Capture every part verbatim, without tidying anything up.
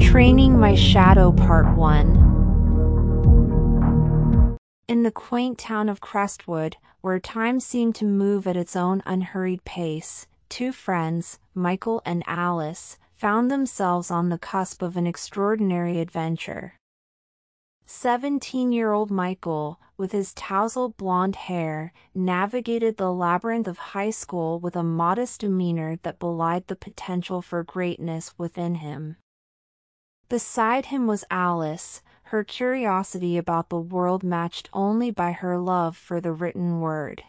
Training My Shadow Part one. In the quaint town of Crestwood, where time seemed to move at its own unhurried pace, two friends, Michael and Alice, found themselves on the cusp of an extraordinary adventure. Seventeen-year-old Michael, with his tousled blonde hair, navigated the labyrinth of high school with a modest demeanor that belied the potential for greatness within him. Beside him was Alice, her curiosity about the world matched only by her love for the written word.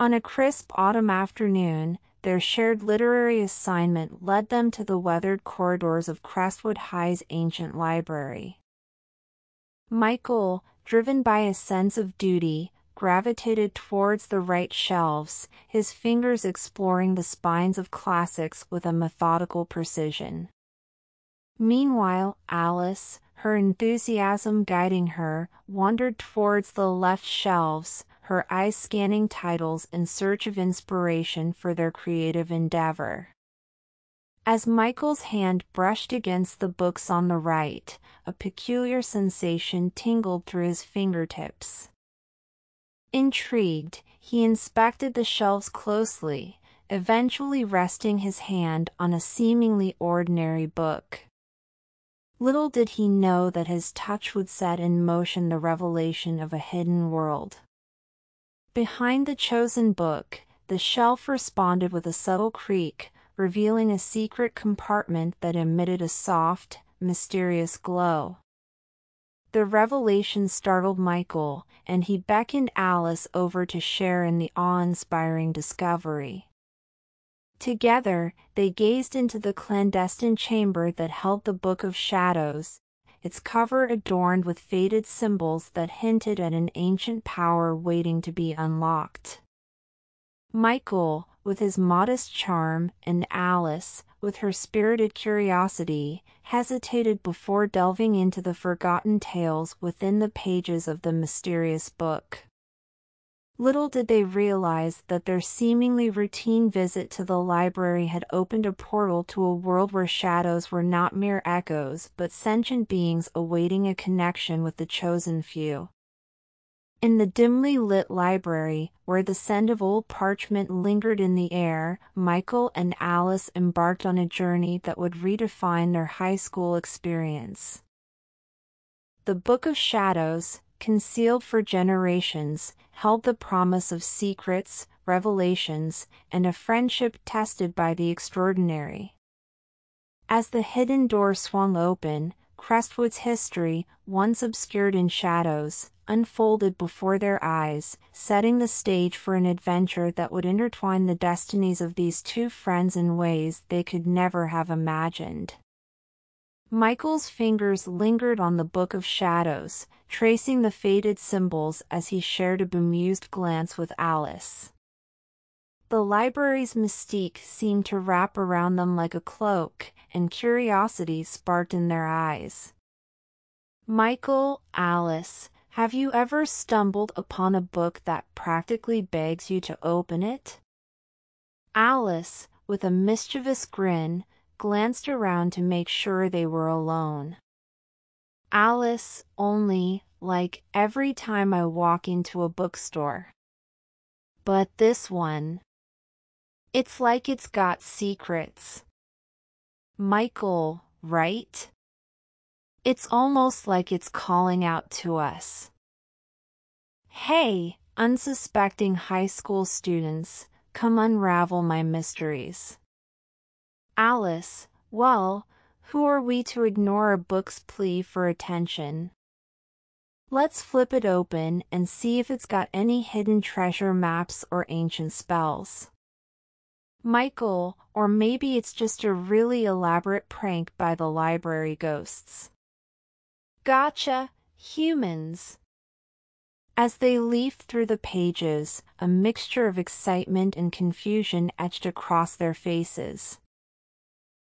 On a crisp autumn afternoon, their shared literary assignment led them to the weathered corridors of Crestwood High's ancient library. Michael, driven by a sense of duty, gravitated towards the right shelves, his fingers exploring the spines of classics with a methodical precision. Meanwhile, Alice, her enthusiasm guiding her, wandered towards the left shelves, her eyes scanning titles in search of inspiration for their creative endeavor. As Michael's hand brushed against the books on the right, a peculiar sensation tingled through his fingertips. Intrigued, he inspected the shelves closely, eventually resting his hand on a seemingly ordinary book. Little did he know that his touch would set in motion the revelation of a hidden world. Behind the chosen book, the shelf responded with a subtle creak, revealing a secret compartment that emitted a soft, mysterious glow. The revelation startled Michael, and he beckoned Alice over to share in the awe-inspiring discovery. Together, they gazed into the clandestine chamber that held the Book of Shadows, its cover adorned with faded symbols that hinted at an ancient power waiting to be unlocked. Michael, with his modest charm, and Alice, with her spirited curiosity, hesitated before delving into the forgotten tales within the pages of the mysterious book. Little did they realize that their seemingly routine visit to the library had opened a portal to a world where shadows were not mere echoes but sentient beings awaiting a connection with the chosen few. In the dimly lit library, where the scent of old parchment lingered in the air, Michael and Alice embarked on a journey that would redefine their high school experience. The Book of Shadows, concealed for generations, held the promise of secrets, revelations, and a friendship tested by the extraordinary. As the hidden door swung open, Crestwood's history, once obscured in shadows, unfolded before their eyes, setting the stage for an adventure that would intertwine the destinies of these two friends in ways they could never have imagined. Michael's fingers lingered on the Book of Shadows, tracing the faded symbols as he shared a bemused glance with Alice. The library's mystique seemed to wrap around them like a cloak, and curiosity sparked in their eyes. Michael, Alice, have you ever stumbled upon a book that practically begs you to open it? Alice, with a mischievous grin, glanced around to make sure they were alone. Alice, only, like, every time I walk into a bookstore. But this one. It's like it's got secrets. Michael, right? It's almost like it's calling out to us. Hey, unsuspecting high school students, come unravel my mysteries. Alice, well, who are we to ignore a book's plea for attention? Let's flip it open and see if it's got any hidden treasure maps or ancient spells. Michael, or maybe it's just a really elaborate prank by the library ghosts. Gotcha, humans! As they leafed through the pages, a mixture of excitement and confusion etched across their faces.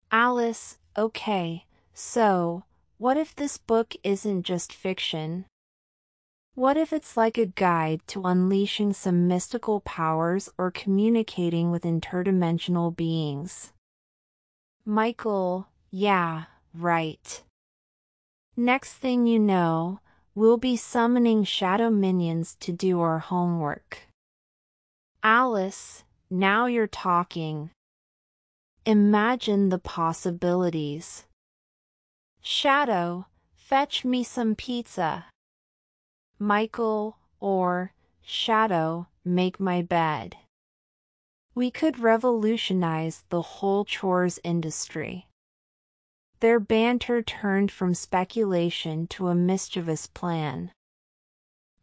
Alice, okay, so, what if this book isn't just fiction? What if it's like a guide to unleashing some mystical powers or communicating with interdimensional beings? Michael, yeah, right. Next thing you know, we'll be summoning shadow minions to do our homework. Alice, now you're talking. Imagine the possibilities. Shadow, fetch me some pizza. Michael, or Shadow, make my bed. We could revolutionize the whole chores industry. Their banter turned from speculation to a mischievous plan.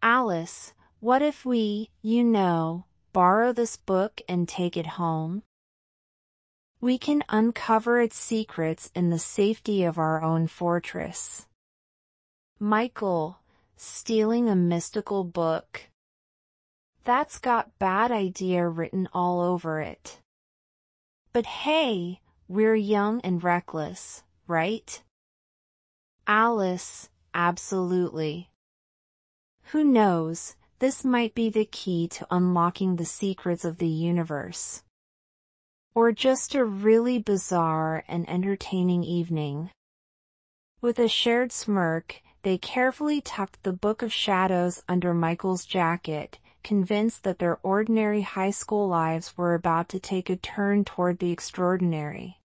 Alice, what if we, you know, borrow this book and take it home? We can uncover its secrets in the safety of our own fortress. Michael, stealing a mystical book. That's got bad idea written all over it. But hey, we're young and reckless, right? Alice, absolutely. Who knows, this might be the key to unlocking the secrets of the universe. Or just a really bizarre and entertaining evening. With a shared smirk, they carefully tucked the Book of Shadows under Michael's jacket, convinced that their ordinary high school lives were about to take a turn toward the extraordinary.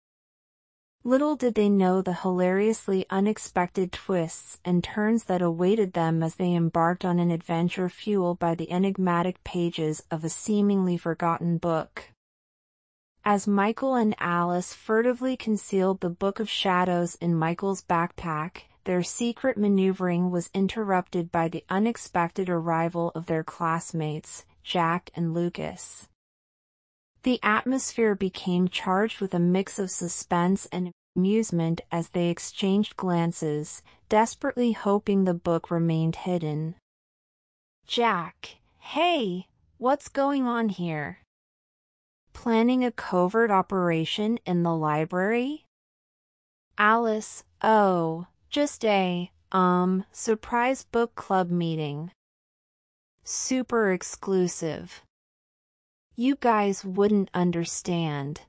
Little did they know the hilariously unexpected twists and turns that awaited them as they embarked on an adventure fueled by the enigmatic pages of a seemingly forgotten book. As Michael and Alice furtively concealed the Book of Shadows in Michael's backpack, their secret maneuvering was interrupted by the unexpected arrival of their classmates, Jack and Lucas. The atmosphere became charged with a mix of suspense and amusement as they exchanged glances, desperately hoping the book remained hidden. Jack, hey, what's going on here? Planning a covert operation in the library? Alice, oh... just a, um, surprise book club meeting. Super exclusive. You guys wouldn't understand.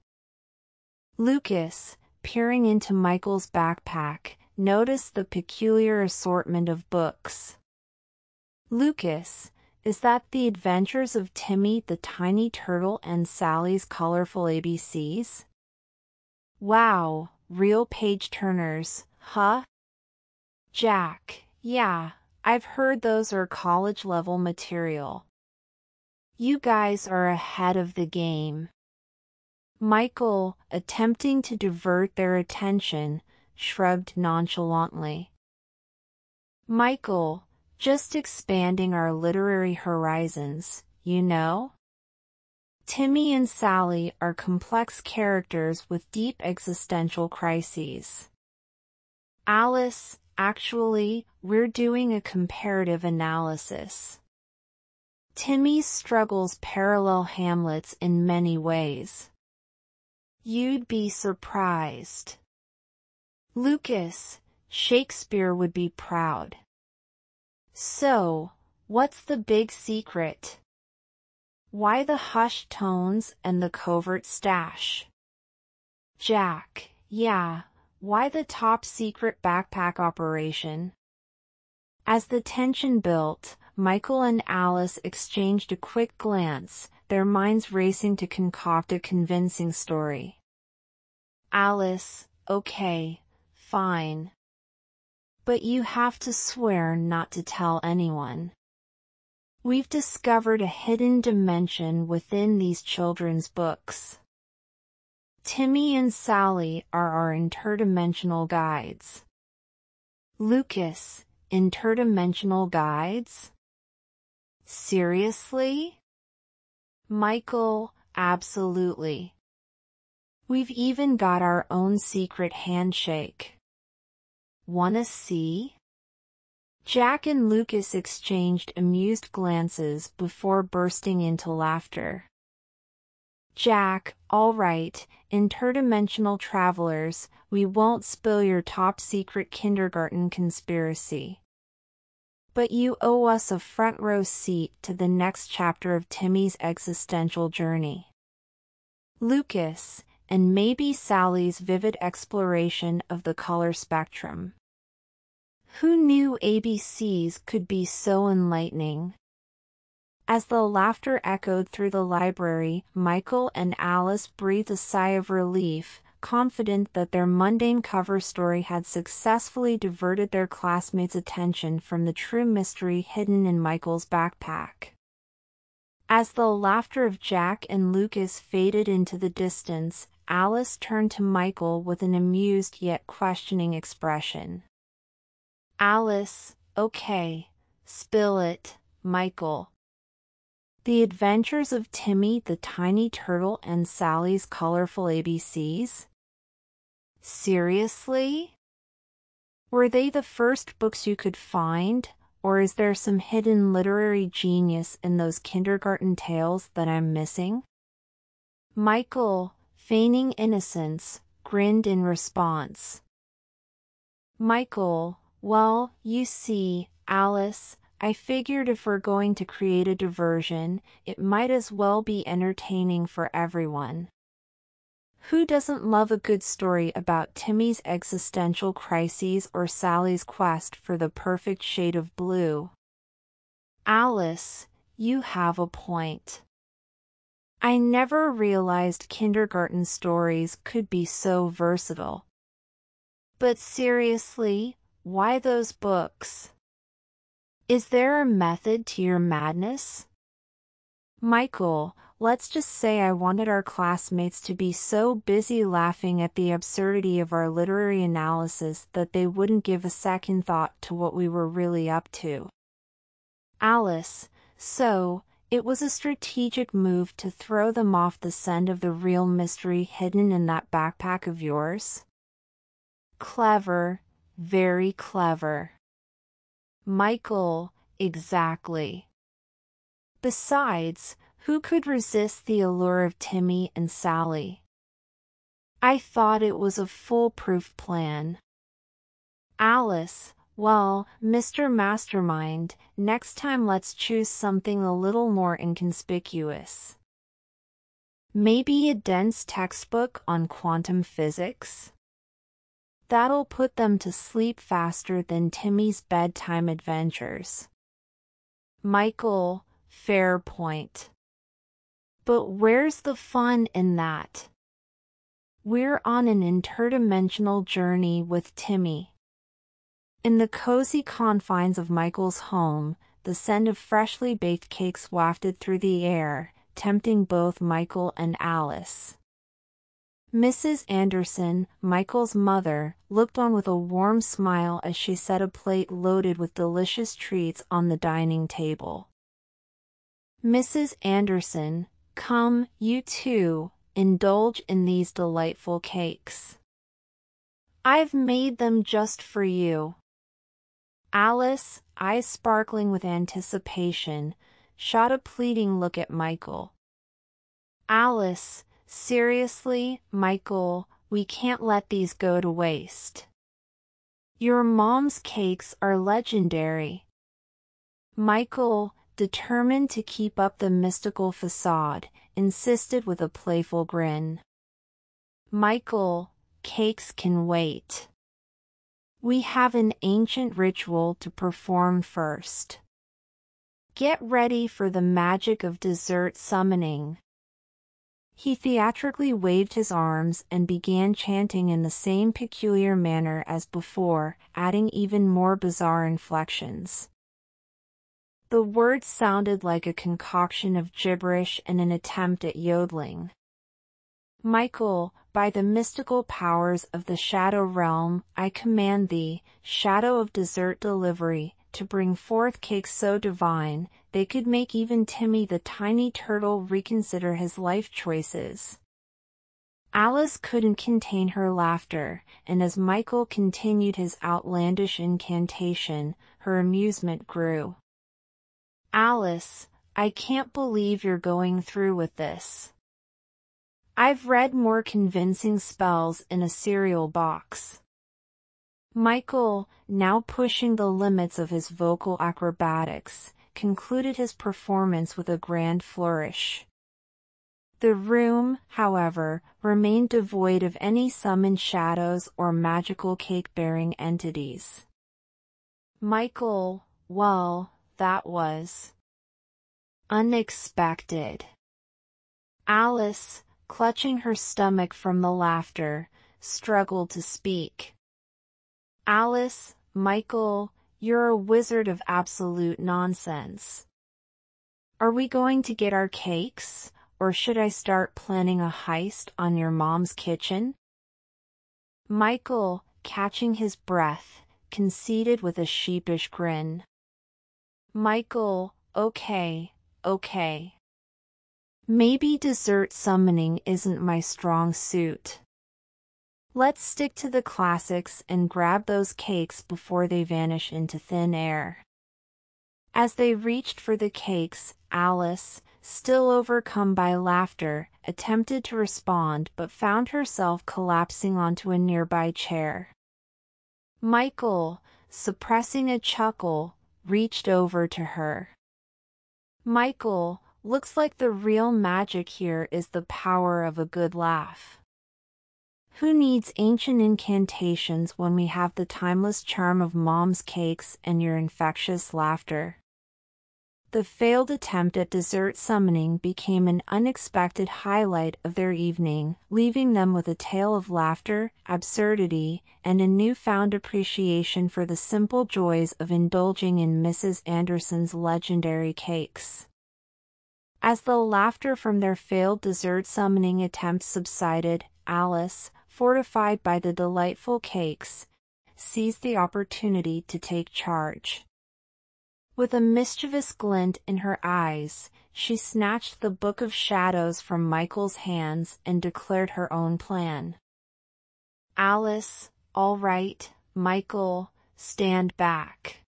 Lucas, peering into Michael's backpack, noticed the peculiar assortment of books. Lucas, is that The Adventures of Timmy the Tiny Turtle and Sally's Colorful A B Cs? Wow, real page-turners, huh? Jack, yeah, I've heard those are college-level material. You guys are ahead of the game. Michael, attempting to divert their attention, shrugged nonchalantly. Michael, just expanding our literary horizons, you know? Timmy and Sally are complex characters with deep existential crises. Alice, actually, we're doing a comparative analysis. Timmy struggles parallel Hamlets in many ways. You'd be surprised. Lucas, Shakespeare would be proud. So, what's the big secret? Why the hushed tones and the covert stash? Jack, yeah. Why the top-secret backpack operation? As the tension built, Michael and Alice exchanged a quick glance, their minds racing to concoct a convincing story. Alice, okay, fine. But you have to swear not to tell anyone. We've discovered a hidden dimension within these children's books. Timmy and Sally are our interdimensional guides. Lucas, interdimensional guides? Seriously? Michael, absolutely. We've even got our own secret handshake. Wanna see? Jack and Lucas exchanged amused glances before bursting into laughter. Jack, all right, interdimensional travelers, we won't spill your top-secret kindergarten conspiracy. but you owe us a front row seat to the next chapter of Timmy's existential journey. Lucas, and maybe Sally's vivid exploration of the color spectrum. Who knew A B Cs could be so enlightening? As the laughter echoed through the library, Michael and Alice breathed a sigh of relief, confident that their mundane cover story had successfully diverted their classmates' attention from the true mystery hidden in Michael's backpack. As the laughter of Jack and Lucas faded into the distance, Alice turned to Michael with an amused yet questioning expression. "Alice, okay, spill it, Michael." The Adventures of Timmy the Tiny Turtle and Sally's Colorful A B Cs? Seriously? Were they the first books you could find, or is there some hidden literary genius in those kindergarten tales that I'm missing? Michael, feigning innocence, grinned in response. Michael, well, you see, Alice, I figured if we're going to create a diversion, it might as well be entertaining for everyone. Who doesn't love a good story about Timmy's existential crises or Sally's quest for the perfect shade of blue? Alice, you have a point. I never realized kindergarten stories could be so versatile. But seriously, why those books? Is there a method to your madness? Michael, let's just say I wanted our classmates to be so busy laughing at the absurdity of our literary analysis that they wouldn't give a second thought to what we were really up to. Alice, so, it was a strategic move to throw them off the scent of the real mystery hidden in that backpack of yours? Clever, very clever. Michael, exactly. Besides, who could resist the allure of Timmy and Sally? I thought it was a foolproof plan. Alice, well, Mister Mastermind, next time let's choose something a little more inconspicuous. Maybe a dense textbook on quantum physics? That'll put them to sleep faster than Timmy's bedtime adventures. Michael, fair point. But where's the fun in that? We're on an interdimensional journey with Timmy. In the cozy confines of Michael's home, the scent of freshly baked cakes wafted through the air, tempting both Michael and Alice. Missus Anderson, Michael's mother, looked on with a warm smile as she set a plate loaded with delicious treats on the dining table. Missus Anderson, come, you two, indulge in these delightful cakes. I've made them just for you. Alice, eyes sparkling with anticipation, shot a pleading look at Michael. Alice, seriously, Michael, we can't let these go to waste. Your mom's cakes are legendary. Michael, determined to keep up the mystical facade, insisted with a playful grin. Michael, cakes can wait. We have an ancient ritual to perform first. Get ready for the magic of dessert summoning. He theatrically waved his arms and began chanting in the same peculiar manner as before, adding even more bizarre inflections. The words sounded like a concoction of gibberish and an attempt at yodeling. Michael, by the mystical powers of the Shadow Realm, I command thee, Shadow of Dessert Delivery, to bring forth cakes so divine, they could make even Timmy the Tiny Turtle reconsider his life choices. Alice couldn't contain her laughter, and as Michael continued his outlandish incantation, her amusement grew. Alice, I can't believe you're going through with this. I've read more convincing spells in a cereal box. Michael, now pushing the limits of his vocal acrobatics, concluded his performance with a grand flourish. The room, however, remained devoid of any summoned shadows or magical cake-bearing entities. Michael, well, that was unexpected. Alice, clutching her stomach from the laughter, struggled to speak. Alice, Michael, you're a wizard of absolute nonsense. Are we going to get our cakes, or should I start planning a heist on your mom's kitchen? Michael, catching his breath, conceded with a sheepish grin. Michael, okay, okay. Maybe dessert summoning isn't my strong suit. Let's stick to the classics and grab those cakes before they vanish into thin air. As they reached for the cakes, Alice, still overcome by laughter, attempted to respond but found herself collapsing onto a nearby chair. Michael, suppressing a chuckle, reached over to her. Michael, looks like the real magic here is the power of a good laugh. Who needs ancient incantations when we have the timeless charm of mom's cakes and your infectious laughter? The failed attempt at dessert summoning became an unexpected highlight of their evening, leaving them with a tale of laughter, absurdity, and a newfound appreciation for the simple joys of indulging in Missus Anderson's legendary cakes. As the laughter from their failed dessert summoning attempts subsided, Alice, fortified by the delightful cakes, seized the opportunity to take charge. With a mischievous glint in her eyes, she snatched the Book of Shadows from Michael's hands and declared her own plan. Alice, all right, Michael, stand back.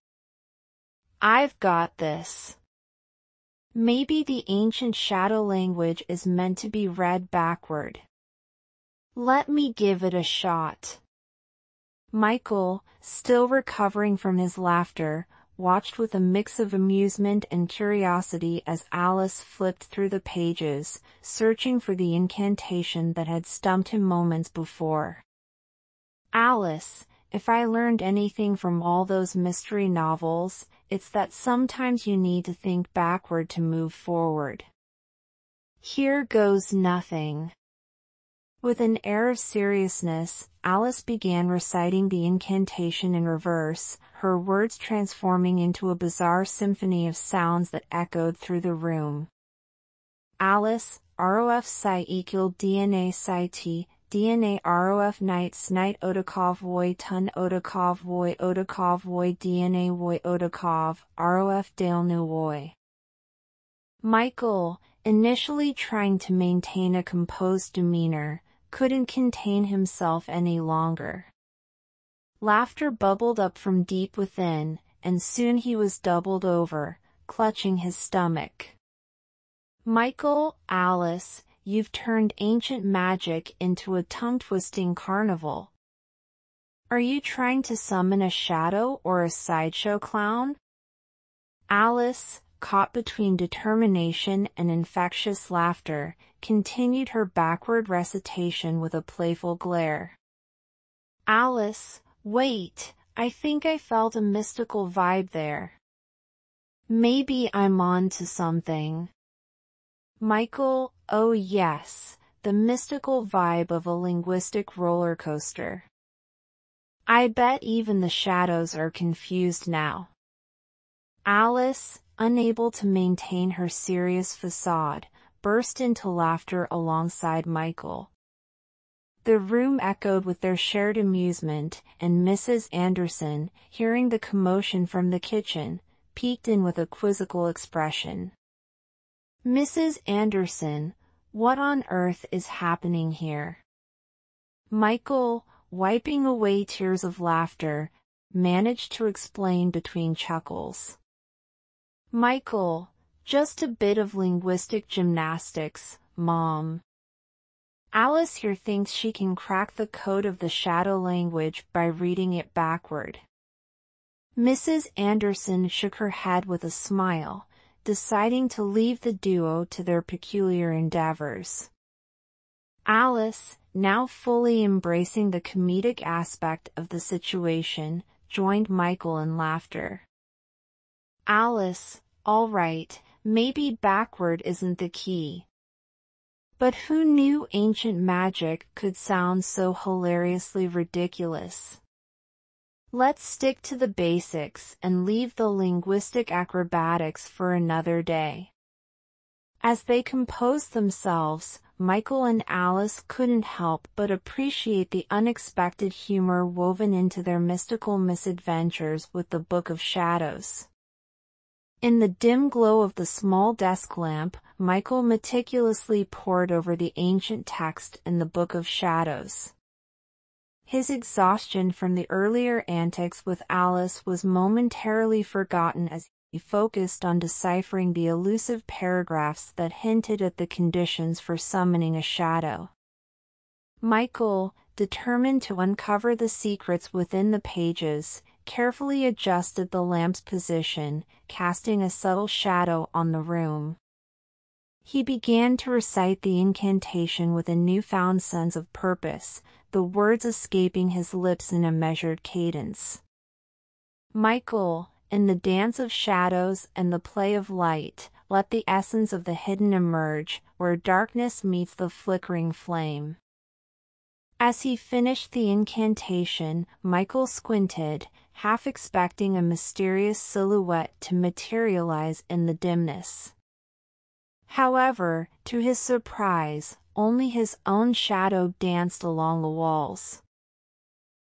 I've got this. Maybe the ancient shadow language is meant to be read backward. Let me give it a shot. Michael, still recovering from his laughter, watched with a mix of amusement and curiosity as Alice flipped through the pages, searching for the incantation that had stumped him moments before. Alice, if I learned anything from all those mystery novels, it's that sometimes you need to think backward to move forward. Here goes nothing. With an air of seriousness, Alice began reciting the incantation in reverse, her words transforming into a bizarre symphony of sounds that echoed through the room. Alice, R O F Psi equal D N A Psi T, D N A R O F Knights Knight Odakov Voy Tun Odakov Voy Odakov Voy D N A Voy Odakov R O F Dale Nu Voy. Michael, initially trying to maintain a composed demeanor, couldn't contain himself any longer. Laughter bubbled up from deep within, and soon he was doubled over, clutching his stomach. Michael, Alice, you've turned ancient magic into a tongue-twisting carnival. Are you trying to summon a shadow or a sideshow clown? Alice, caught between determination and infectious laughter, continued her backward recitation with a playful glare. Alice, wait, I think I felt a mystical vibe there. Maybe I'm on to something. Michael, oh yes, the mystical vibe of a linguistic roller coaster. I bet even the shadows are confused now. Alice, unable to maintain her serious facade, burst into laughter alongside Michael. The room echoed with their shared amusement, and Missus Anderson, hearing the commotion from the kitchen, peeked in with a quizzical expression. Missus Anderson, what on earth is happening here? Michael, wiping away tears of laughter, managed to explain between chuckles. Michael, just a bit of linguistic gymnastics, Mom. Alice here thinks she can crack the code of the shadow language by reading it backward. Missus Anderson shook her head with a smile, deciding to leave the duo to their peculiar endeavors. Alice, now fully embracing the comedic aspect of the situation, joined Michael in laughter. Alice, all right, maybe backward isn't the key. But who knew ancient magic could sound so hilariously ridiculous? Let's stick to the basics and leave the linguistic acrobatics for another day. As they composed themselves, Michael and Alice couldn't help but appreciate the unexpected humor woven into their mystical misadventures with the Book of Shadows. In the dim glow of the small desk lamp, Michael meticulously pored over the ancient text in the Book of Shadows. His exhaustion from the earlier antics with Alice was momentarily forgotten as he focused on deciphering the elusive paragraphs that hinted at the conditions for summoning a shadow. Michael, determined to uncover the secrets within the pages, carefully adjusted the lamp's position, casting a subtle shadow on the room. He began to recite the incantation with a newfound sense of purpose, the words escaping his lips in a measured cadence. Michael, in the dance of shadows and the play of light, let the essence of the hidden emerge, where darkness meets the flickering flame. As he finished the incantation, Michael squinted, half expecting a mysterious silhouette to materialize in the dimness. However, to his surprise, only his own shadow danced along the walls.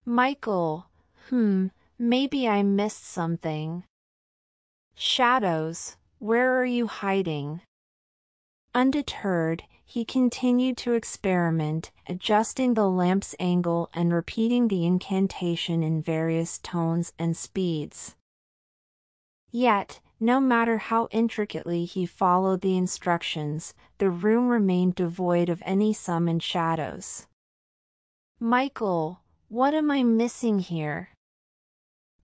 Michael, hmm, maybe I missed something. Shadows, where are you hiding? Undeterred, he continued to experiment, adjusting the lamp's angle and repeating the incantation in various tones and speeds. Yet, no matter how intricately he followed the instructions, the room remained devoid of any summoned shadows. Michael, what am I missing here?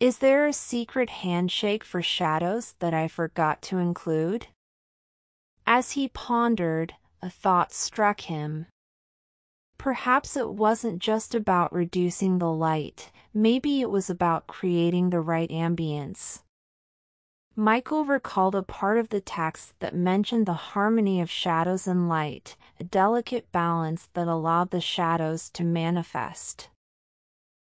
Is there a secret handshake for shadows that I forgot to include? As he pondered, a thought struck him. Perhaps it wasn't just about reducing the light, maybe it was about creating the right ambience. Michael recalled a part of the text that mentioned the harmony of shadows and light, a delicate balance that allowed the shadows to manifest.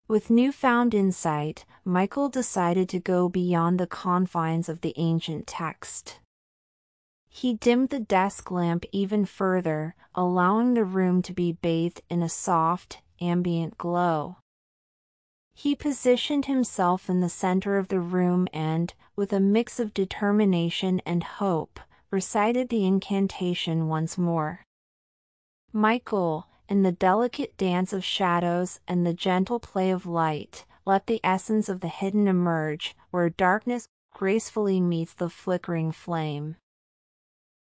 With newfound insight, Michael decided to go beyond the confines of the ancient text. He dimmed the desk lamp even further, allowing the room to be bathed in a soft, ambient glow. He positioned himself in the center of the room and, with a mix of determination and hope, recited the incantation once more. Michael, in the delicate dance of shadows and the gentle play of light, let the essence of the hidden emerge, where darkness gracefully meets the flickering flame.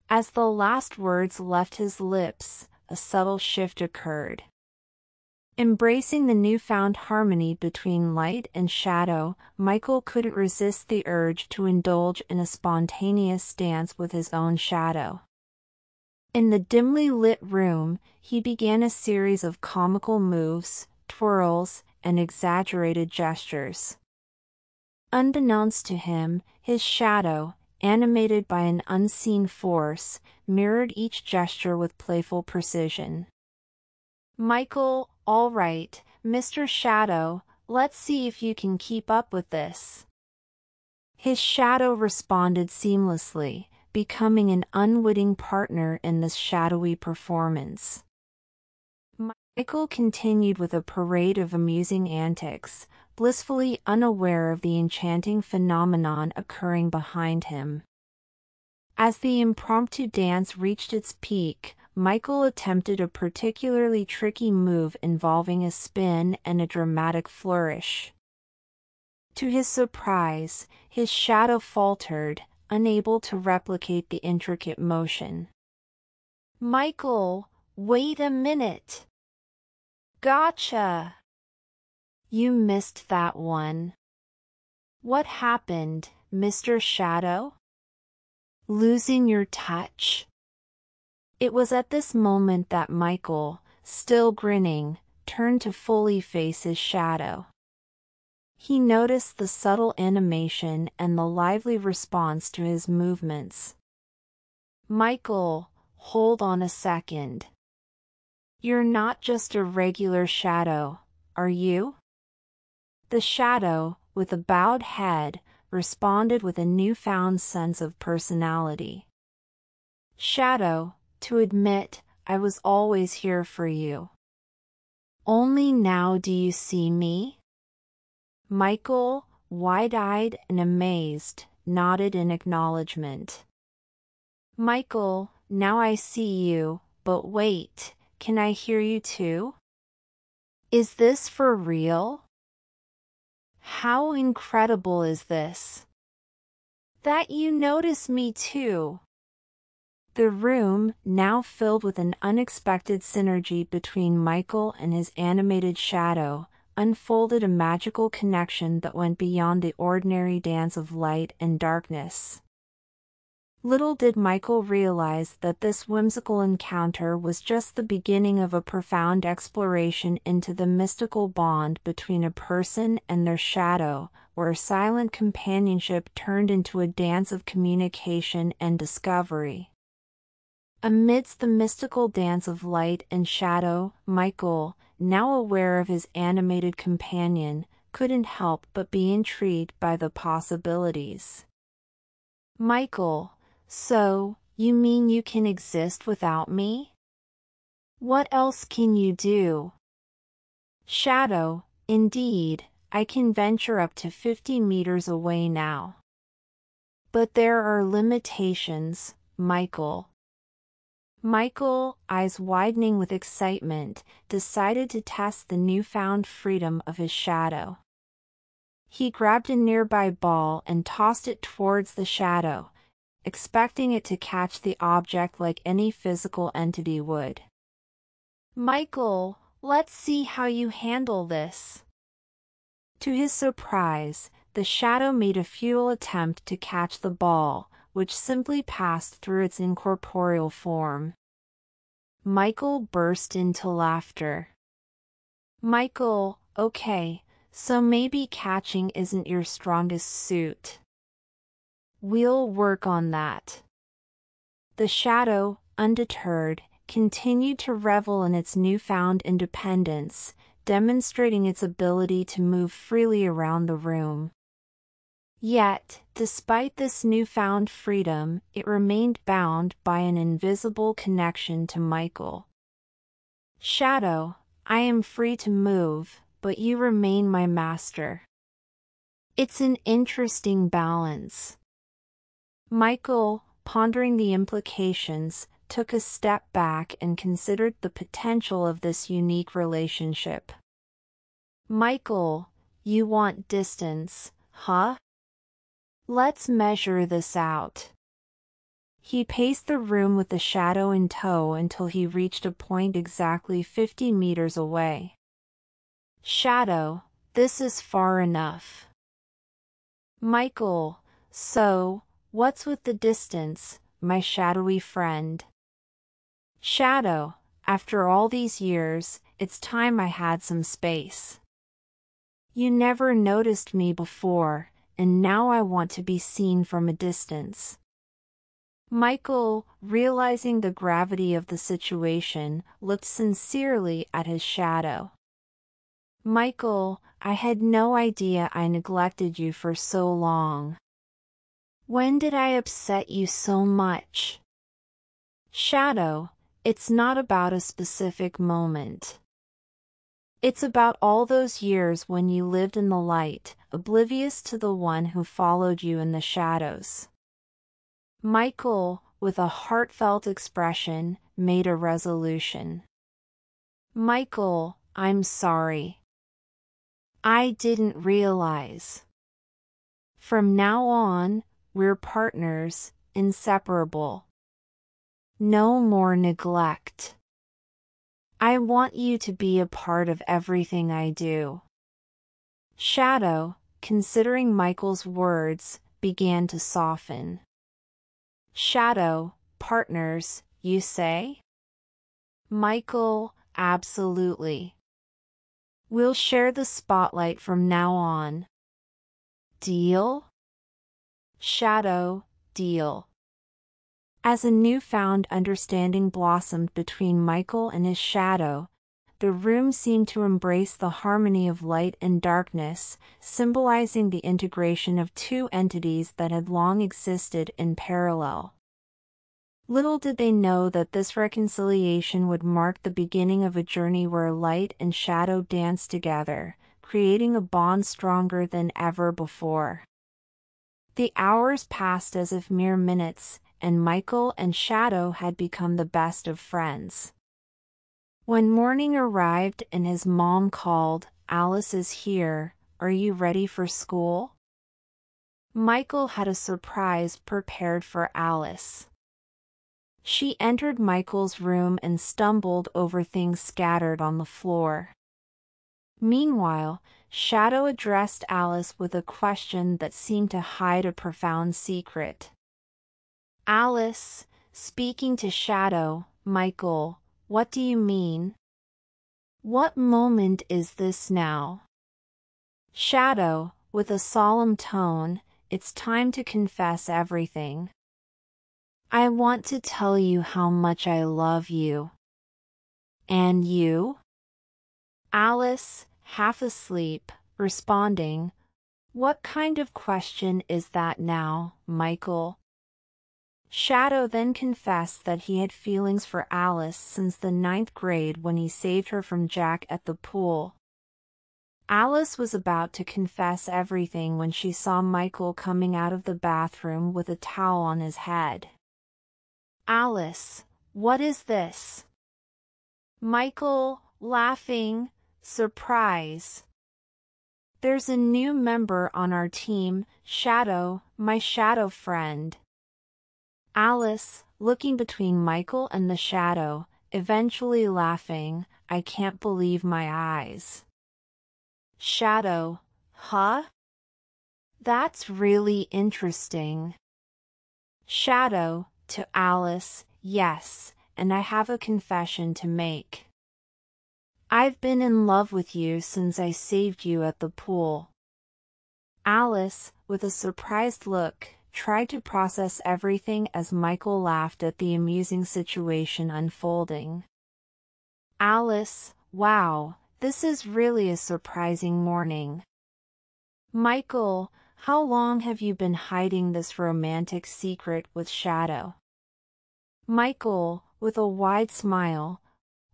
As the last words left his lips, a subtle shift occurred. Embracing the newfound harmony between light and shadow, Michael couldn't resist the urge to indulge in a spontaneous dance with his own shadow. In the dimly lit room, he began a series of comical moves, twirls, and exaggerated gestures. Unbeknownst to him, his shadow, animated by an unseen force, mirrored each gesture with playful precision. Michael, all right, Mister Shadow, let's see if you can keep up with this. His shadow responded seamlessly, becoming an unwitting partner in this shadowy performance. Michael continued with a parade of amusing antics, blissfully unaware of the enchanting phenomenon occurring behind him. As the impromptu dance reached its peak, Michael attempted a particularly tricky move involving a spin and a dramatic flourish. To his surprise, his shadow faltered, unable to replicate the intricate motion. Michael, Wait a minute. Gotcha. You missed that one. What happened, Mister Shadow? Losing your touch. It was at this moment that Michael, still grinning, turned to fully face his shadow. He noticed the subtle animation and the lively response to his movements. Michael, hold on a second. You're not just a regular shadow, are you? The shadow, with a bowed head, responded with a newfound sense of personality. Shadow, to admit, I was always here for you. Only now do you see me? Michael, wide-eyed and amazed, nodded in acknowledgement. Michael, now I see you, but wait, can I hear you too? Is this for real? How incredible is this? That you notice me too. The room, now filled with an unexpected synergy between Michael and his animated shadow, unfolded a magical connection that went beyond the ordinary dance of light and darkness. Little did Michael realize that this whimsical encounter was just the beginning of a profound exploration into the mystical bond between a person and their shadow, where silent companionship turned into a dance of communication and discovery. Amidst the mystical dance of light and shadow, Michael, now aware of his animated companion, couldn't help but be intrigued by the possibilities. Michael, so, you mean you can exist without me? What else can you do? Shadow, indeed, I can venture up to fifty meters away now. But there are limitations, Michael. Michael, eyes widening with excitement, decided to test the newfound freedom of his shadow. He grabbed a nearby ball and tossed it towards the shadow, expecting it to catch the object like any physical entity would. Michael, let's see how you handle this. To his surprise, the shadow made a futile attempt to catch the ball, which simply passed through its incorporeal form. Michael burst into laughter. Michael, okay, so maybe catching isn't your strongest suit. We'll work on that. The shadow, undeterred, continued to revel in its newfound independence, demonstrating its ability to move freely around the room. Yet, despite this newfound freedom, it remained bound by an invisible connection to Michael. Shadow, I am free to move, but you remain my master. It's an interesting balance. Michael, pondering the implications, took a step back and considered the potential of this unique relationship. Michael, you want distance, huh? Let's measure this out. He paced the room with the shadow in tow until he reached a point exactly fifty meters away. Shadow, this is far enough. Michael, so, what's with the distance, my shadowy friend? Shadow, after all these years, it's time I had some space. You never noticed me before, and now I want to be seen from a distance. Michael, realizing the gravity of the situation, looked sincerely at his shadow. Michael, I had no idea I neglected you for so long. When did I upset you so much? Shadow, it's not about a specific moment. It's about all those years when you lived in the light, oblivious to the one who followed you in the shadows. Michael, with a heartfelt expression, made a resolution. Michael, I'm sorry. I didn't realize. From now on, we're partners, inseparable. No more neglect. I want you to be a part of everything I do. Shadow, considering Michael's words, began to soften. Shadow, partners, you say? Michael, absolutely. We'll share the spotlight from now on. Deal? Shadow, deal. As a newfound understanding blossomed between Michael and his shadow, the room seemed to embrace the harmony of light and darkness, symbolizing the integration of two entities that had long existed in parallel. Little did they know that this reconciliation would mark the beginning of a journey where light and shadow danced together, creating a bond stronger than ever before. The hours passed as if mere minutes, and Michael and Shadow had become the best of friends. When morning arrived and his mom called, "Alice is here, are you ready for school?" Michael had a surprise prepared for Alice. She entered Michael's room and stumbled over things scattered on the floor. Meanwhile, Shadow addressed Alice with a question that seemed to hide a profound secret. Alice, speaking to Shadow, Michael, what do you mean? What moment is this now? Shadow, with a solemn tone, it's time to confess everything. I want to tell you how much I love you. And you? Alice, half asleep, responding, what kind of question is that now, Michael? Shadow then confessed that he had feelings for Alice since the ninth grade when he saved her from Jack at the pool. Alice was about to confess everything when she saw Michael coming out of the bathroom with a towel on his head. Alice, what is this? Michael, laughing, surprise. There's a new member on our team, Shadow, my shadow friend. Alice, looking between Michael and the shadow, eventually laughing, I can't believe my eyes. Shadow, huh? That's really interesting. Shadow, to Alice, yes, and I have a confession to make. I've been in love with you since I saved you at the pool. Alice, with a surprised look, tried to process everything as Michael laughed at the amusing situation unfolding. Alice, wow, this is really a surprising morning. Michael, how long have you been hiding this romantic secret with Shadow? Michael, with a wide smile,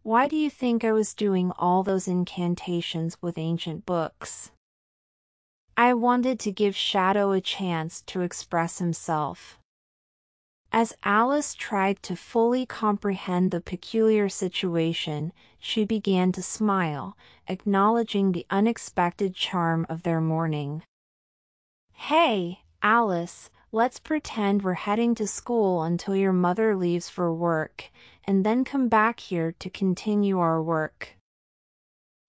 why do you think I was doing all those incantations with ancient books? I wanted to give Shadow a chance to express himself. As Alice tried to fully comprehend the peculiar situation, she began to smile, acknowledging the unexpected charm of their morning. Hey, Alice, let's pretend we're heading to school until your mother leaves for work, and then come back here to continue our work.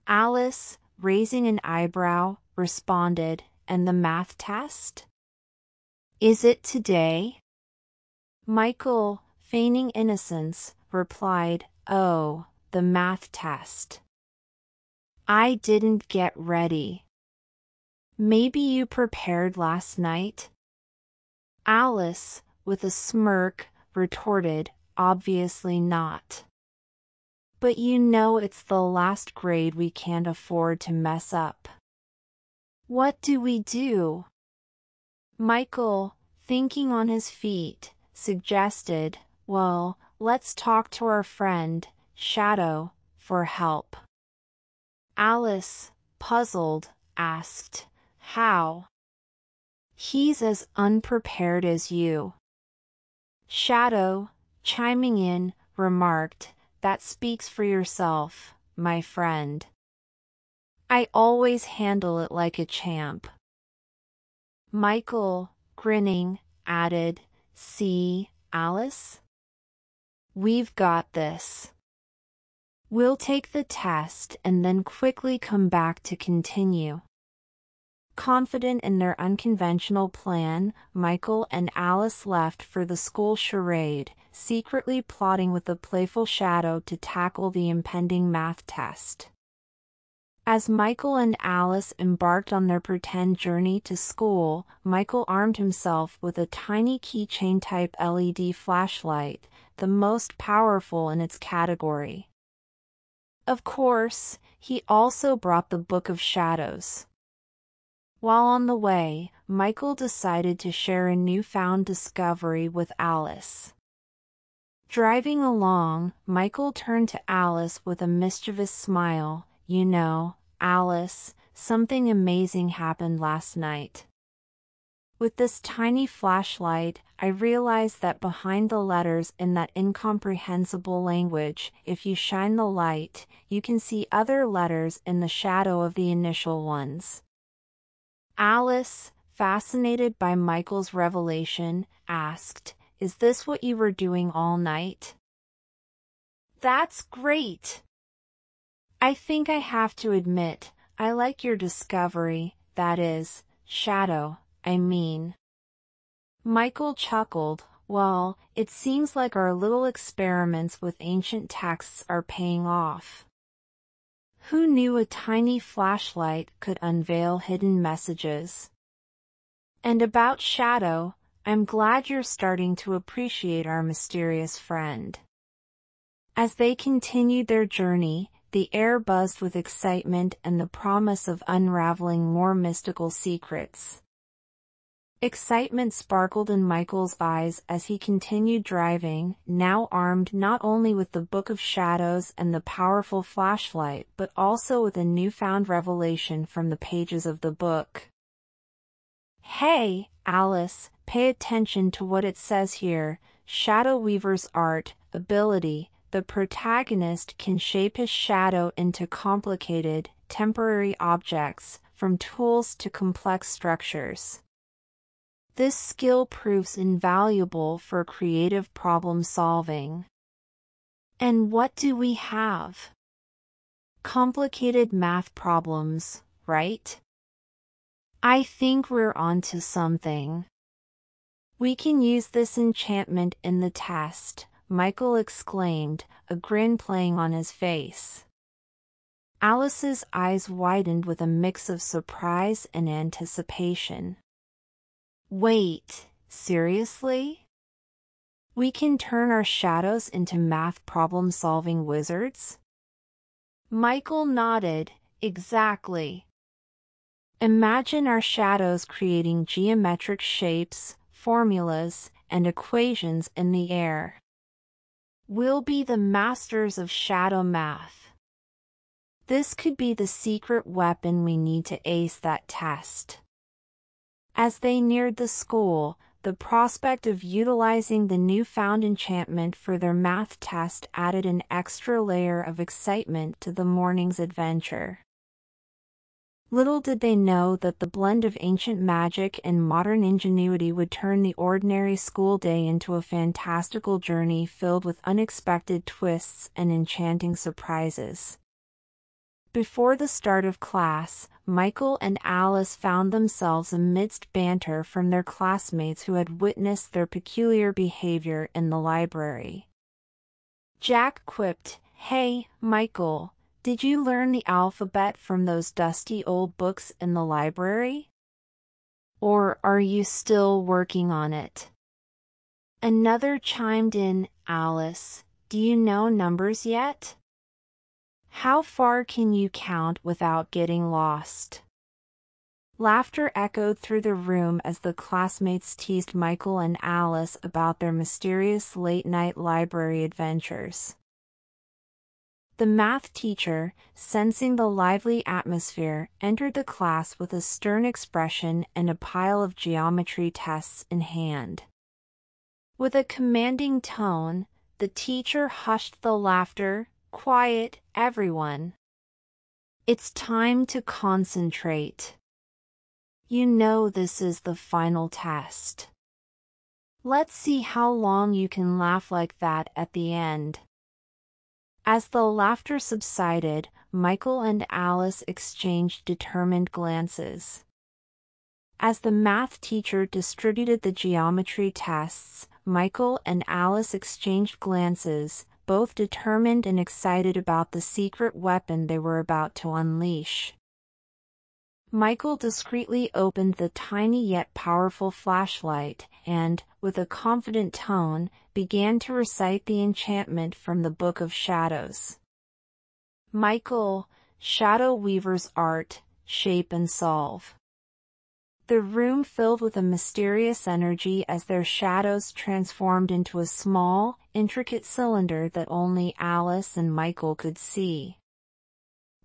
Alice, raising an eyebrow, responded, and the math test? Is it today? Michael, feigning innocence, replied, oh, the math test. I didn't get ready. Maybe you prepared last night? Alice, with a smirk, retorted, obviously not. But you know it's the last grade we can't afford to mess up. What do we do? Michael, thinking on his feet, suggested, well, let's talk to our friend, Shadow, for help. Alice, puzzled, asked, how? He's as unprepared as you. Shadow, chiming in, remarked, that speaks for yourself, my friend. I always handle it like a champ. Michael, grinning, added, see, Alice? We've got this. We'll take the test and then quickly come back to continue. Confident in their unconventional plan, Michael and Alice left for the school charade, secretly plotting with the playful Shadow to tackle the impending math test. As Michael and Alice embarked on their pretend journey to school, Michael armed himself with a tiny keychain-type L E D flashlight, the most powerful in its category. Of course, he also brought the Book of Shadows. While on the way, Michael decided to share a newfound discovery with Alice. Driving along, Michael turned to Alice with a mischievous smile. "You know, Alice, something amazing happened last night. With this tiny flashlight, I realized that behind the letters in that incomprehensible language, if you shine the light, you can see other letters in the shadow of the initial ones." Alice, fascinated by Michael's revelation, asked, "Is this what you were doing all night?" "That's great! I think I have to admit, I like your discovery, that is, Shadow, I mean." Michael chuckled. "Well, it seems like our little experiments with ancient texts are paying off. Who knew a tiny flashlight could unveil hidden messages? And about Shadow, I'm glad you're starting to appreciate our mysterious friend." As they continued their journey, the air buzzed with excitement and the promise of unraveling more mystical secrets. Excitement sparkled in Michael's eyes as he continued driving, now armed not only with the Book of Shadows and the powerful flashlight but also with a newfound revelation from the pages of the book. "Hey, Alice, pay attention to what it says here. Shadow Weaver's Art, Ability, the protagonist can shape his shadow into complicated, temporary objects, from tools to complex structures. This skill proves invaluable for creative problem solving." And what do we have? Complicated math problems, right? I think we're onto something. We can use this enchantment in the test, Michael exclaimed, a grin playing on his face. Alice's eyes widened with a mix of surprise and anticipation. "Wait, seriously? We can turn our shadows into math problem-solving wizards?" Michael nodded. "Exactly. Imagine our shadows creating geometric shapes, formulas, and equations in the air. We'll be the masters of shadow math. This could be the secret weapon we need to ace that test." As they neared the school, the prospect of utilizing the newfound enchantment for their math test added an extra layer of excitement to the morning's adventure. Little did they know that the blend of ancient magic and modern ingenuity would turn the ordinary school day into a fantastical journey filled with unexpected twists and enchanting surprises. Before the start of class, Michael and Alice found themselves amidst banter from their classmates who had witnessed their peculiar behavior in the library. Jack quipped, "Hey, Michael, did you learn the alphabet from those dusty old books in the library? Or are you still working on it?" Another chimed in, "Alice, do you know numbers yet? How far can you count without getting lost?" Laughter echoed through the room as the classmates teased Michael and Alice about their mysterious late-night library adventures. The math teacher, sensing the lively atmosphere, entered the class with a stern expression and a pile of geometry tests in hand. With a commanding tone, the teacher hushed the laughter. "Quiet, everyone. It's time to concentrate. You know this is the final test. Let's see how long you can laugh like that at the end." As the laughter subsided, Michael and Alice exchanged determined glances. As the math teacher distributed the geometry tests, Michael and Alice exchanged glances, both determined and excited about the secret weapon they were about to unleash. Michael discreetly opened the tiny yet powerful flashlight and, with a confident tone, began to recite the enchantment from the Book of Shadows. Michael, Shadow Weaver's Art, Shape and Solve. The room filled with a mysterious energy as their shadows transformed into a small, intricate cylinder that only Alice and Michael could see.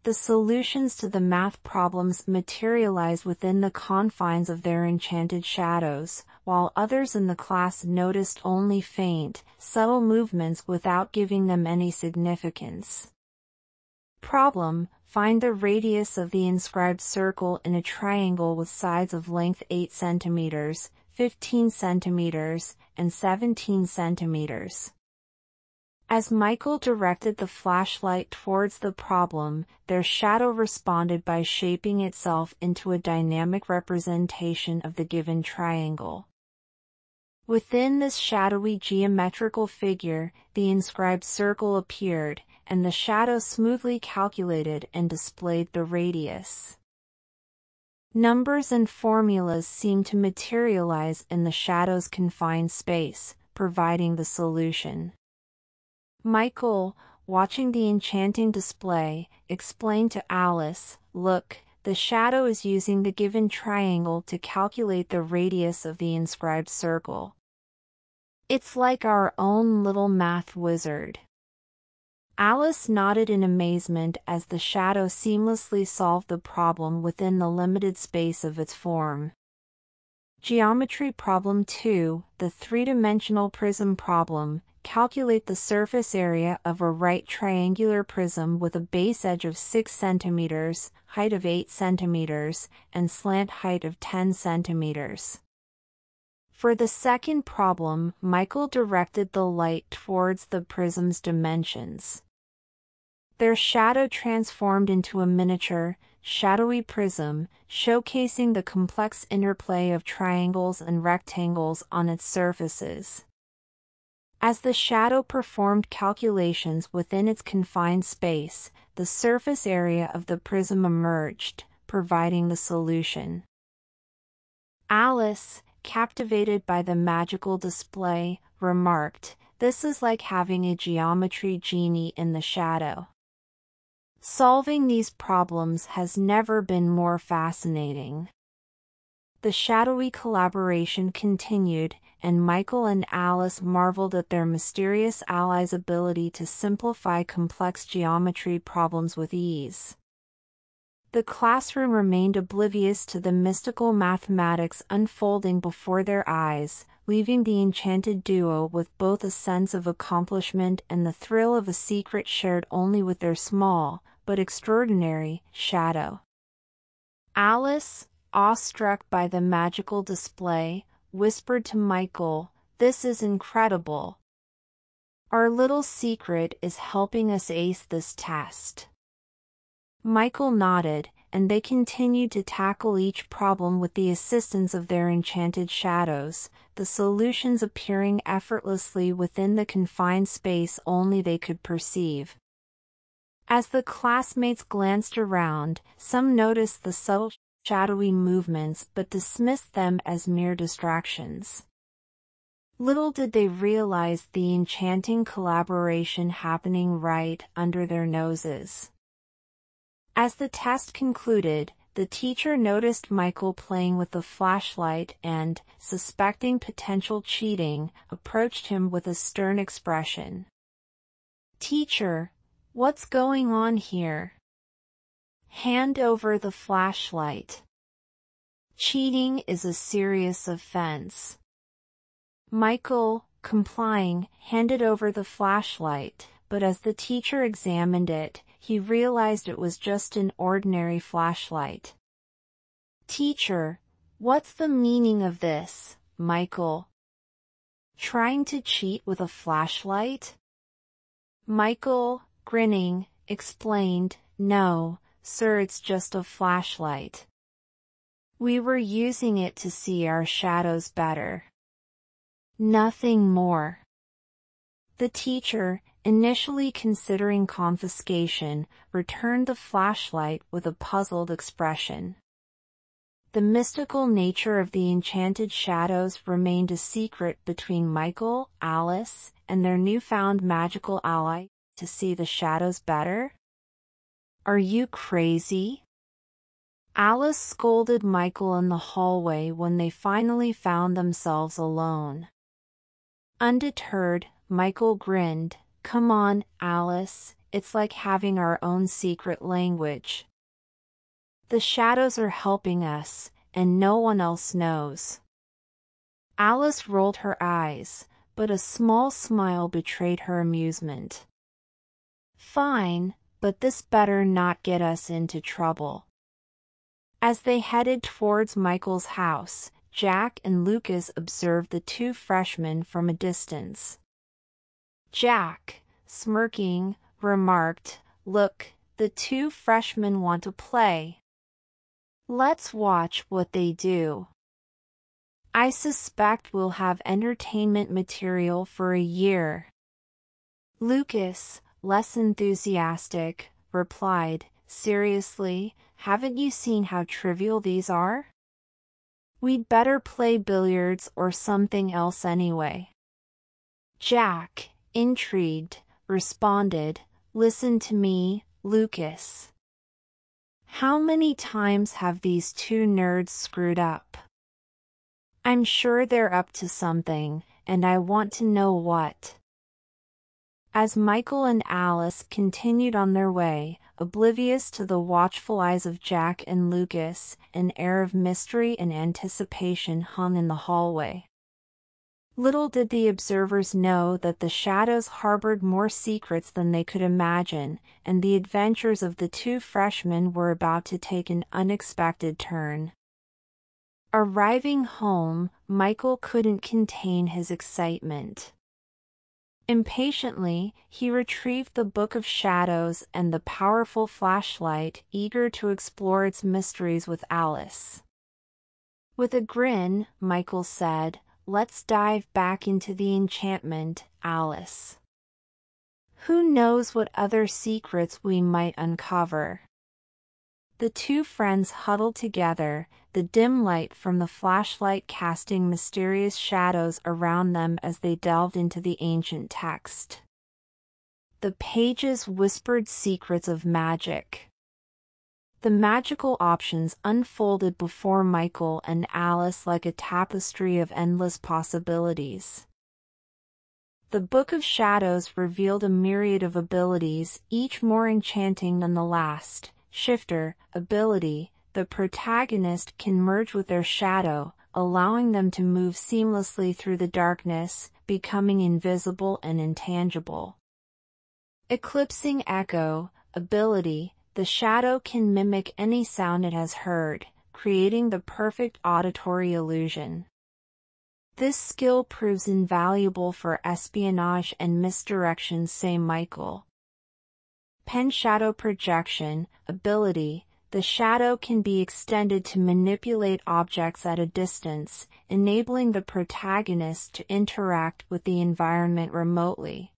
The solutions to the math problems materialized within the confines of their enchanted shadows, while others in the class noticed only faint, subtle movements without giving them any significance. Problem: find the radius of the inscribed circle in a triangle with sides of length eight centimeters, fifteen centimeters, and seventeen centimeters. As Michael directed the flashlight towards the problem, their shadow responded by shaping itself into a dynamic representation of the given triangle. Within this shadowy geometrical figure, the inscribed circle appeared, and the shadow smoothly calculated and displayed the radius. Numbers and formulas seemed to materialize in the shadow's confined space, providing the solution. Michael, watching the enchanting display, explained to Alice, "Look, the shadow is using the given triangle to calculate the radius of the inscribed circle. It's like our own little math wizard." Alice nodded in amazement as the shadow seamlessly solved the problem within the limited space of its form. Geometry Problem two, the three-dimensional prism problem. Calculate the surface area of a right triangular prism with a base edge of six centimeters, height of eight centimeters, and slant height of ten centimeters. For the second problem, Michael directed the light towards the prism's dimensions. Their shadow transformed into a miniature, shadowy prism, showcasing the complex interplay of triangles and rectangles on its surfaces. As the shadow performed calculations within its confined space, the surface area of the prism emerged, providing the solution. Alice, captivated by the magical display, remarked, "This is like having a geometry genie in the shadow. Solving these problems has never been more fascinating." The shadowy collaboration continued, and Michael and Alice marveled at their mysterious allies' ability to simplify complex geometry problems with ease. The classroom remained oblivious to the mystical mathematics unfolding before their eyes, leaving the enchanted duo with both a sense of accomplishment and the thrill of a secret shared only with their small, but extraordinary, shadow. Alice, awestruck by the magical display, whispered to Michael, "This is incredible. Our little secret is helping us ace this test." Michael nodded, and they continued to tackle each problem with the assistance of their enchanted shadows, the solutions appearing effortlessly within the confined space only they could perceive. As the classmates glanced around, some noticed the subtle shadowy movements but dismissed them as mere distractions. Little did they realize the enchanting collaboration happening right under their noses. As the test concluded, the teacher noticed Michael playing with the flashlight and, suspecting potential cheating, approached him with a stern expression. "Teacher, what's going on here? Hand over the flashlight. Cheating is a serious offense." Michael, complying, handed over the flashlight, but as the teacher examined it, he realized it was just an ordinary flashlight. "Teacher, what's the meaning of this, Michael? Trying to cheat with a flashlight?" Michael, grinning, explained, "No, sir, it's just a flashlight. We were using it to see our shadows better. Nothing more." The teacher, initially considering confiscation, returned the flashlight with a puzzled expression. The mystical nature of the enchanted shadows remained a secret between Michael, Alice, and their newfound magical ally. "To see the shadows better? Are you crazy?" Alice scolded Michael in the hallway when they finally found themselves alone. Undeterred, Michael grinned, "Come on, Alice, it's like having our own secret language. The shadows are helping us, and no one else knows." Alice rolled her eyes, but a small smile betrayed her amusement. "Fine, but this better not get us into trouble." As they headed towards Michael's house, Jack and Lucas observed the two freshmen from a distance. Jack, smirking, remarked, "Look, the two freshmen want to play. Let's watch what they do. I suspect we'll have entertainment material for a year." Lucas, less enthusiastic, replied, "Seriously, haven't you seen how trivial these are? We'd better play billiards or something else anyway." Jack, intrigued, responded, "Listen to me, Lucas. How many times have these two nerds screwed up? I'm sure they're up to something, and I want to know what." As Michael and Alice continued on their way, oblivious to the watchful eyes of Jack and Lucas, an air of mystery and anticipation hung in the hallway. Little did the observers know that the shadows harbored more secrets than they could imagine, and the adventures of the two freshmen were about to take an unexpected turn. Arriving home, Michael couldn't contain his excitement. Impatiently, he retrieved the Book of Shadows and the powerful flashlight, eager to explore its mysteries with Alice. With a grin, Michael said, "Let's dive back into the enchantment, Alice. Who knows what other secrets we might uncover?" The two friends huddled together, the dim light from the flashlight casting mysterious shadows around them as they delved into the ancient text. The pages whispered secrets of magic. The magical options unfolded before Michael and Alice like a tapestry of endless possibilities. The Book of Shadows revealed a myriad of abilities, each more enchanting than the last. Shifter Ability: the protagonist can merge with their shadow, allowing them to move seamlessly through the darkness, becoming invisible and intangible. Eclipsing Echo Ability: the shadow can mimic any sound it has heard, creating the perfect auditory illusion. This skill proves invaluable for espionage and misdirection, say Michael. Pen Shadow Projection Ability: the shadow can be extended to manipulate objects at a distance, enabling the protagonist to interact with the environment remotely.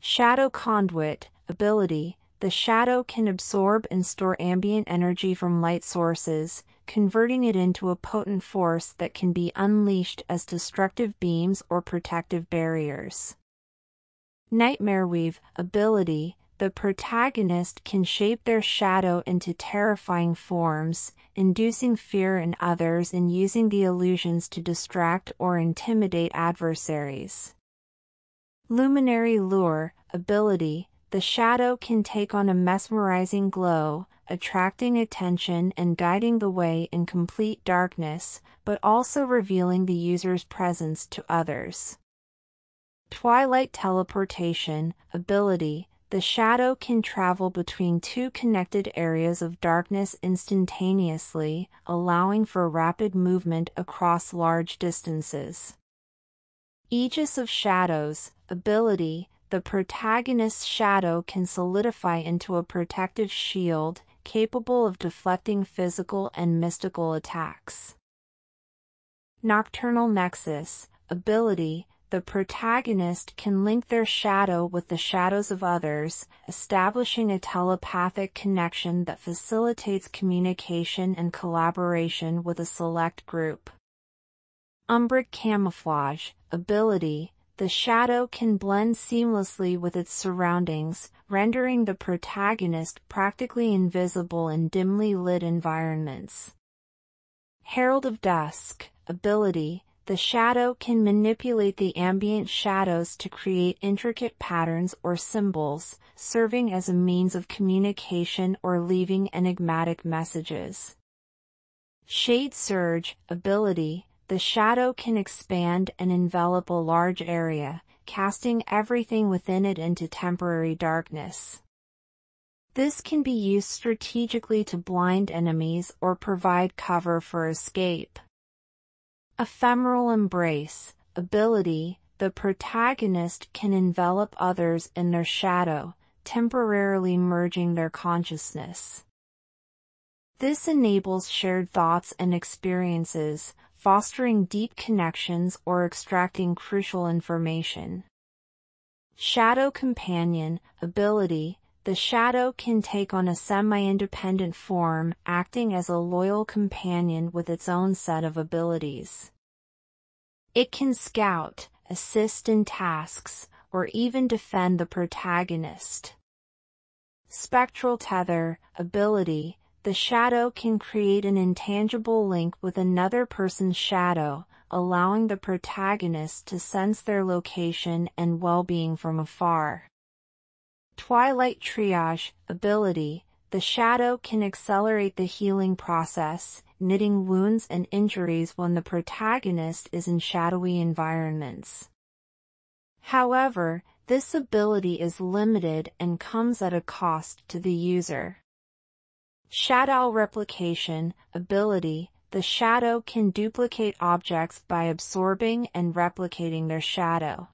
Shadow Conduit Ability: the shadow can absorb and store ambient energy from light sources, converting it into a potent force that can be unleashed as destructive beams or protective barriers. Nightmare Weave Ability: the protagonist can shape their shadow into terrifying forms, inducing fear in others and using the illusions to distract or intimidate adversaries. Luminary Lure Ability: the shadow can take on a mesmerizing glow, attracting attention and guiding the way in complete darkness, but also revealing the user's presence to others. Twilight Teleportation Ability: the shadow can travel between two connected areas of darkness instantaneously, allowing for rapid movement across large distances. Aegis of Shadows Ability: the protagonist's shadow can solidify into a protective shield capable of deflecting physical and mystical attacks. Nocturnal Nexus Ability. The protagonist can link their shadow with the shadows of others, establishing a telepathic connection that facilitates communication and collaboration with a select group. Umbric Camouflage Ability. The shadow can blend seamlessly with its surroundings, rendering the protagonist practically invisible in dimly lit environments. Herald of Dusk Ability. The shadow can manipulate the ambient shadows to create intricate patterns or symbols, serving as a means of communication or leaving enigmatic messages. Shade Surge Ability. The shadow can expand and envelop a large area, casting everything within it into temporary darkness. This can be used strategically to blind enemies or provide cover for escape. Ephemeral Embrace Ability. The protagonist can envelop others in their shadow, temporarily merging their consciousness. This enables shared thoughts and experiences, fostering deep connections or extracting crucial information. Shadow Companion Ability. The shadow can take on a semi-independent form, acting as a loyal companion with its own set of abilities. It can scout, assist in tasks, or even defend the protagonist. Spectral Tether Ability. The shadow can create an intangible link with another person's shadow, allowing the protagonist to sense their location and well-being from afar. Twilight Triage Ability. The shadow can accelerate the healing process, knitting wounds and injuries when the protagonist is in shadowy environments. However, this ability is limited and comes at a cost to the user. Shadow Replication Ability. The shadow can duplicate objects by absorbing and replicating their shadow.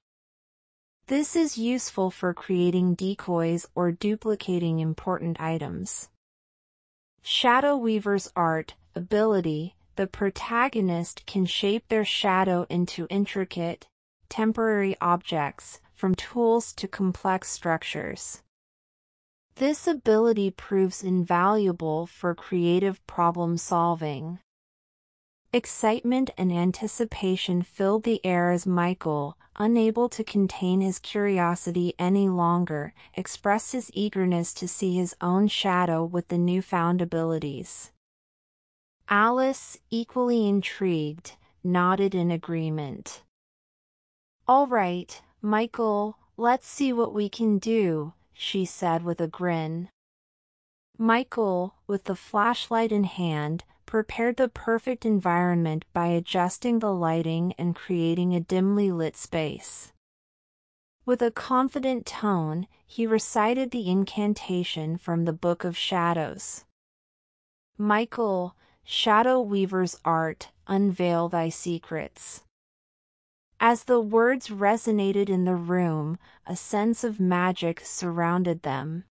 This is useful for creating decoys or duplicating important items. Shadow Weaver's Art Ability. The protagonist can shape their shadow into intricate, temporary objects, from tools to complex structures. This ability proves invaluable for creative problem solving. Excitement and anticipation filled the air as Michael, unable to contain his curiosity any longer, expressed his eagerness to see his own shadow with the newfound abilities. Alice, equally intrigued, nodded in agreement. "All right, Michael, let's see what we can do," she said with a grin. Michael, with the flashlight in hand, prepared the perfect environment by adjusting the lighting and creating a dimly lit space. With a confident tone, he recited the incantation from the Book of Shadows. "Michael, Shadow Weaver's Art, unveil thy secrets." As the words resonated in the room, a sense of magic surrounded them.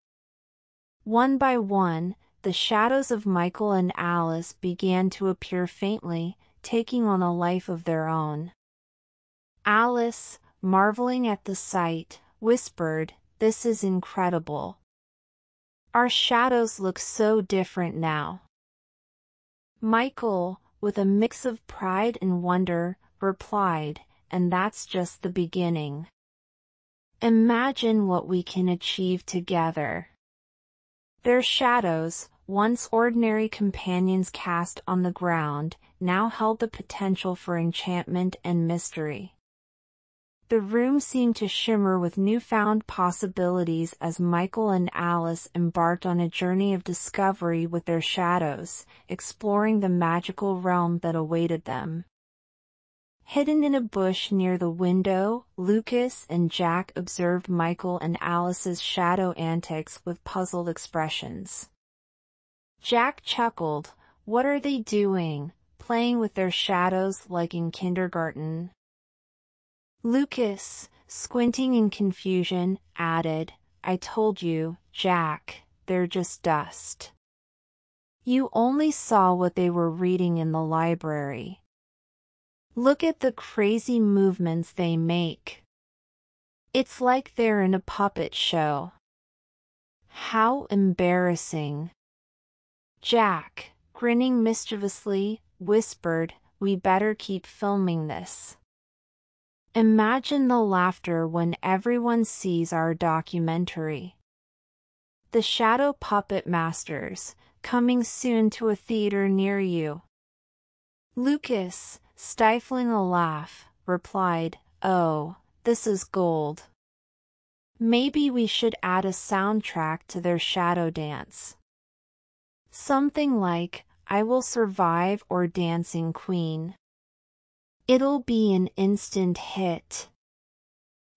One by one, the shadows of Michael and Alice began to appear faintly, taking on a life of their own. Alice, marveling at the sight, whispered, "This is incredible. Our shadows look so different now." Michael, with a mix of pride and wonder, replied, "And that's just the beginning. Imagine what we can achieve together." Their shadows, once ordinary companions cast on the ground, now held the potential for enchantment and mystery. The room seemed to shimmer with newfound possibilities as Michael and Alice embarked on a journey of discovery with their shadows, exploring the magical realm that awaited them. Hidden in a bush near the window, Lucas and Jack observed Michael and Alice's shadow antics with puzzled expressions. Jack chuckled, "What are they doing, playing with their shadows like in kindergarten?" Lucas, squinting in confusion, added, "I told you, Jack, they're just dust. You only saw what they were reading in the library. Look at the crazy movements they make. It's like they're in a puppet show. How embarrassing." Jack, grinning mischievously, whispered, "We better keep filming this. Imagine the laughter when everyone sees our documentary." The Shadow Puppet Masters, coming soon to a theater near you. Lucas, stifling a laugh, replied, "Oh, this is gold. Maybe we should add a soundtrack to their shadow dance. Something like, I Will Survive or Dancing Queen. It'll be an instant hit."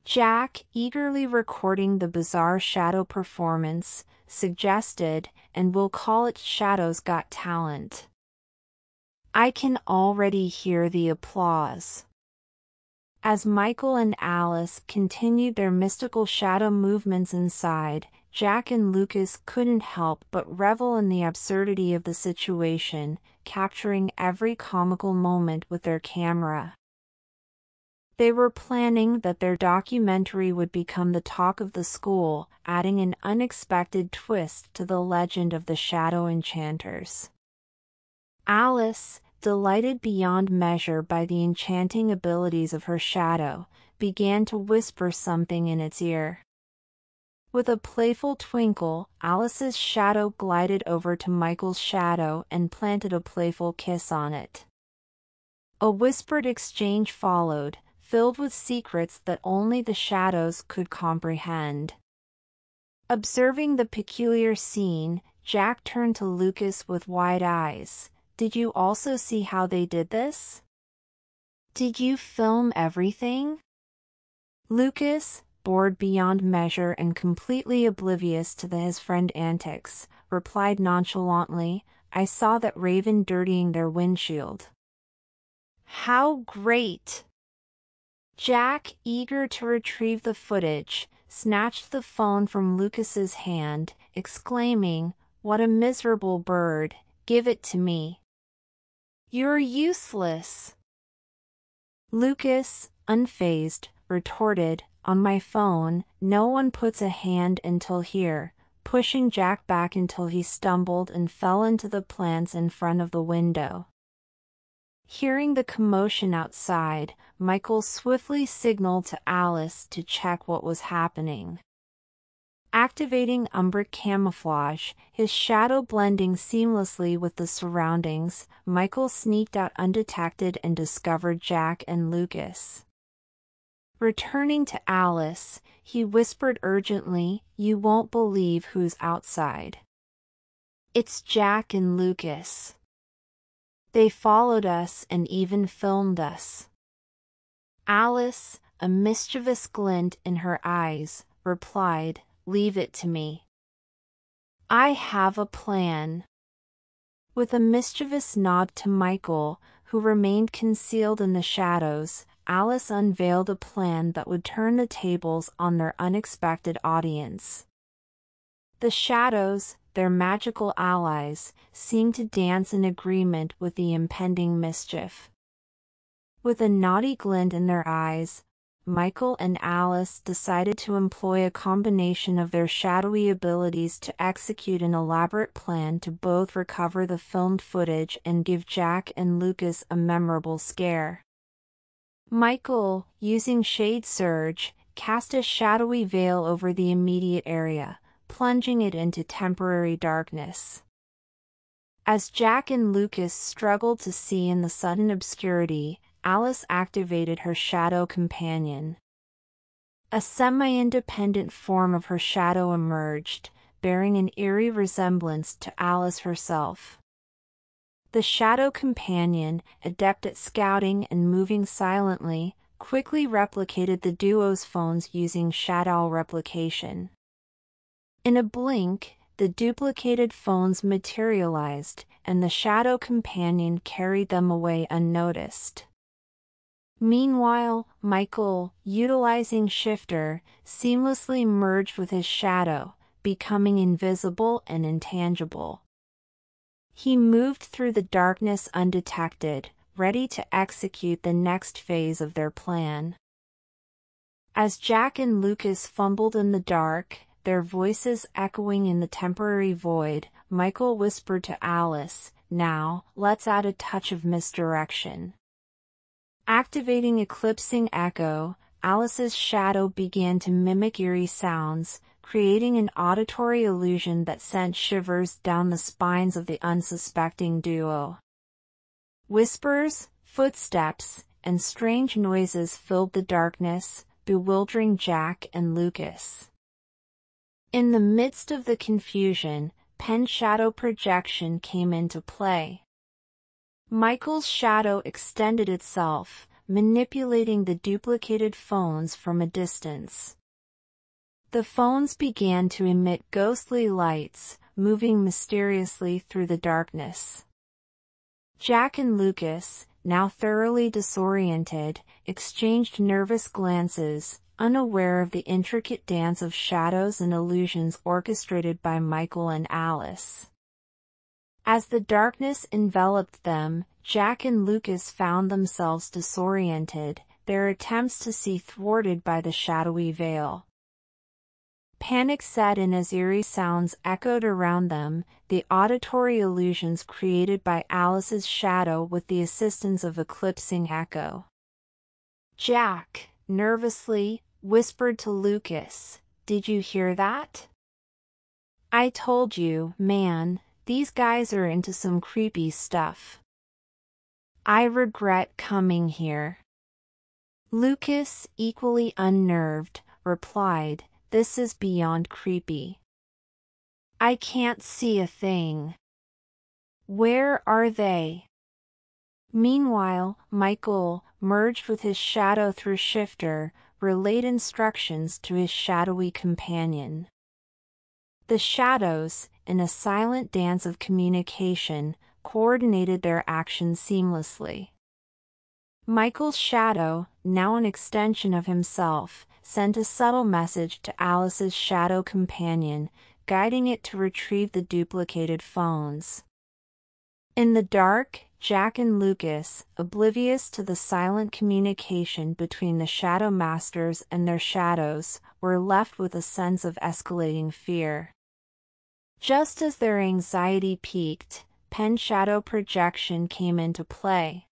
Jack, eagerly recording the bizarre shadow performance, suggested, "And we'll call it Shadows Got Talent." I can already hear the applause. As Michael and Alice continued their mystical shadow movements inside, Jack and Lucas couldn't help but revel in the absurdity of the situation, capturing every comical moment with their camera. They were planning that their documentary would become the talk of the school, adding an unexpected twist to the legend of the Shadow Enchanters. Alice, delighted beyond measure by the enchanting abilities of her shadow, began to whisper something in its ear. With a playful twinkle, Alice's shadow glided over to Michael's shadow and planted a playful kiss on it. A whispered exchange followed, filled with secrets that only the shadows could comprehend. Observing the peculiar scene, Jack turned to Lucas with wide eyes. "Did you also see how they did this? Did you film everything?" Lucas, bored beyond measure and completely oblivious to the, his friend's antics, replied nonchalantly, "I saw that raven dirtying their windshield." "How great!" Jack, eager to retrieve the footage, snatched the phone from Lucas's hand, exclaiming, "What a miserable bird! Give it to me. You're useless." Lucas, unfazed, retorted, "On my phone, no one puts a hand until here," pushing Jack back until he stumbled and fell into the plants in front of the window. Hearing the commotion outside, Michael swiftly signaled to Alice to check what was happening. Activating Umbric Camouflage, his shadow blending seamlessly with the surroundings, Michael sneaked out undetected and discovered Jack and Lucas. Returning to Alice, he whispered urgently, "You won't believe who's outside. It's Jack and Lucas. They followed us and even filmed us." Alice, a mischievous glint in her eyes, replied, "Leave it to me. I have a plan." With a mischievous nod to Michael, who remained concealed in the shadows, Alice unveiled a plan that would turn the tables on their unexpected audience. The shadows, their magical allies, seemed to dance in agreement with the impending mischief. With a naughty glint in their eyes, Michael and Alice decided to employ a combination of their shadowy abilities to execute an elaborate plan to both recover the filmed footage and give Jack and Lucas a memorable scare. Michael, using Shade Surge, cast a shadowy veil over the immediate area, plunging it into temporary darkness. As Jack and Lucas struggled to see in the sudden obscurity, Alice activated her Shadow Companion. A semi-independent form of her shadow emerged, bearing an eerie resemblance to Alice herself. The Shadow Companion, adept at scouting and moving silently, quickly replicated the duo's phones using Shadow Replication. In a blink, the duplicated phones materialized, and the Shadow Companion carried them away unnoticed. Meanwhile, Michael, utilizing Shifter, seamlessly merged with his shadow, becoming invisible and intangible. He moved through the darkness undetected, ready to execute the next phase of their plan. As Jack and Lucas fumbled in the dark, their voices echoing in the temporary void, Michael whispered to Alice, "Now, let's add a touch of misdirection." Activating Eclipsing Echo, Alice's shadow began to mimic eerie sounds, creating an auditory illusion that sent shivers down the spines of the unsuspecting duo. Whispers, footsteps, and strange noises filled the darkness, bewildering Jack and Lucas. In the midst of the confusion, Pen Shadow Projection came into play. Michael's shadow extended itself, manipulating the duplicated phones from a distance. The phones began to emit ghostly lights, moving mysteriously through the darkness. Jack and Lucas, now thoroughly disoriented, exchanged nervous glances, unaware of the intricate dance of shadows and illusions orchestrated by Michael and Alice. As the darkness enveloped them, Jack and Lucas found themselves disoriented, their attempts to see thwarted by the shadowy veil. Panic set in as eerie sounds echoed around them, the auditory illusions created by Alice's shadow with the assistance of Eclipsing Echo. Jack, nervously, whispered to Lucas, "Did you hear that?" "I told you, man. These guys are into some creepy stuff. I regret coming here." Lucas, equally unnerved, replied, "This is beyond creepy. I can't see a thing. Where are they?" Meanwhile, Michael, merged with his shadow through Shifter, relayed instructions to his shadowy companion. The shadows, in a silent dance of communication, coordinated their actions seamlessly. Michael's shadow, now an extension of himself, sent a subtle message to Alice's shadow companion, guiding it to retrieve the duplicated phones. In the dark, Jack and Lucas, oblivious to the silent communication between the shadow masters and their shadows, were left with a sense of escalating fear. Just as their anxiety peaked, Pen Shadow Projection came into play.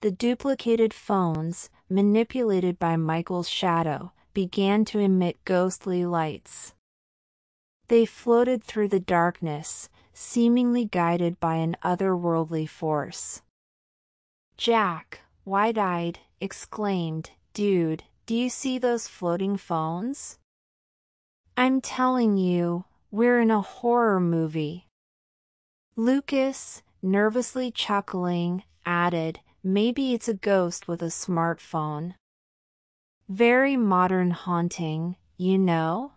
The duplicated phones, manipulated by Michael's shadow, began to emit ghostly lights. They floated through the darkness, seemingly guided by an otherworldly force. Jack, wide-eyed, exclaimed, "Dude, do you see those floating phones? I'm telling you, we're in a horror movie." Lucas, nervously chuckling, added, "Maybe it's a ghost with a smartphone. Very modern haunting, you know?"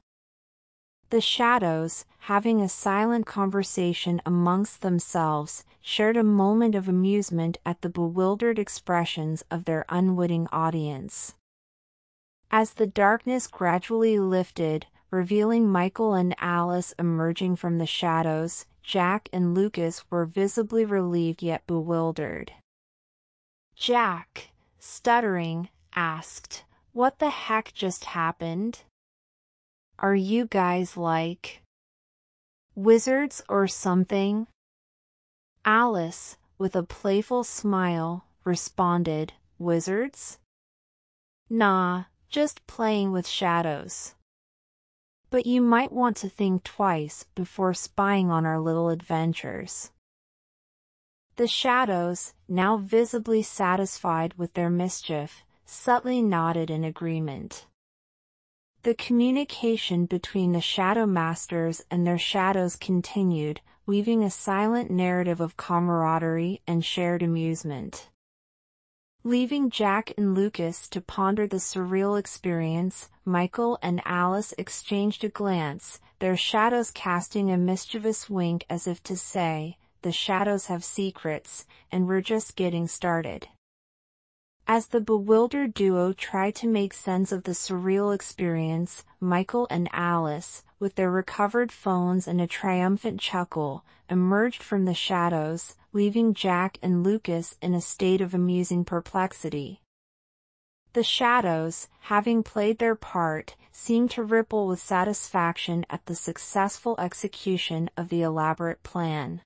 The shadows, having a silent conversation amongst themselves, shared a moment of amusement at the bewildered expressions of their unwitting audience. As the darkness gradually lifted, revealing Michael and Alice emerging from the shadows, Jack and Lucas were visibly relieved yet bewildered. Jack, stuttering, asked, "What the heck just happened? Are you guys like wizards or something?" Alice, with a playful smile, responded, "Wizards? Nah, just playing with shadows. But you might want to think twice before spying on our little adventures." The shadows, now visibly satisfied with their mischief, subtly nodded in agreement. The communication between the shadow masters and their shadows continued, weaving a silent narrative of camaraderie and shared amusement. Leaving Jack and Lucas to ponder the surreal experience, Michael and Alice exchanged a glance, their shadows casting a mischievous wink as if to say, "The shadows have secrets, and we're just getting started." As the bewildered duo try to make sense of the surreal experience, Michael and Alice, with their recovered phones and a triumphant chuckle, emerged from the shadows, leaving Jack and Lucas in a state of amusing perplexity. The shadows, having played their part, seemed to ripple with satisfaction at the successful execution of the elaborate plan.